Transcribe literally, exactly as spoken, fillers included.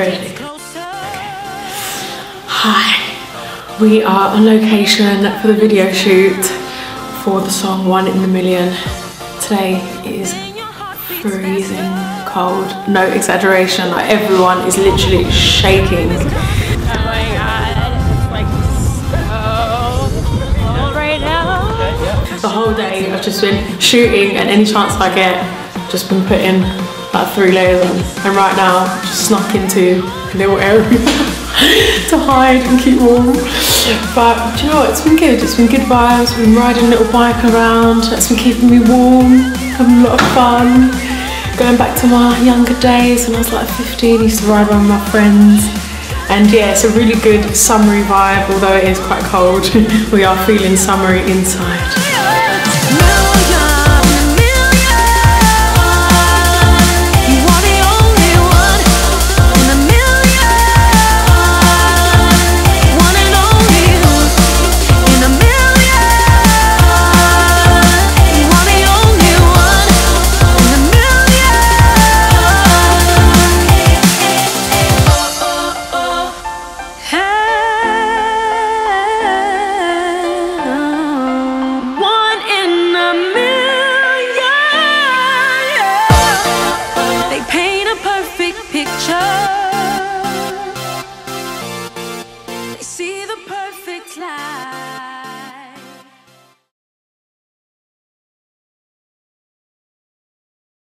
Very closer. Hi, we are on location for the video shoot for the song One in a Million. Today is freezing cold, no exaggeration, like everyone is literally shaking. The whole day I've just been shooting, and any chance I get, I've just been putting like three layers on. And right now, I've just snuck into a little area to hide and keep warm. But do you know what? It's been good. It's been good vibes. I've been riding a little bike around. That's been keeping me warm. Having a lot of fun. Going back to my younger days when I was like fifteen, I used to ride around with my friends. And yeah, it's a really good summery vibe, although it is quite cold. We are feeling summery inside. Paint a perfect picture.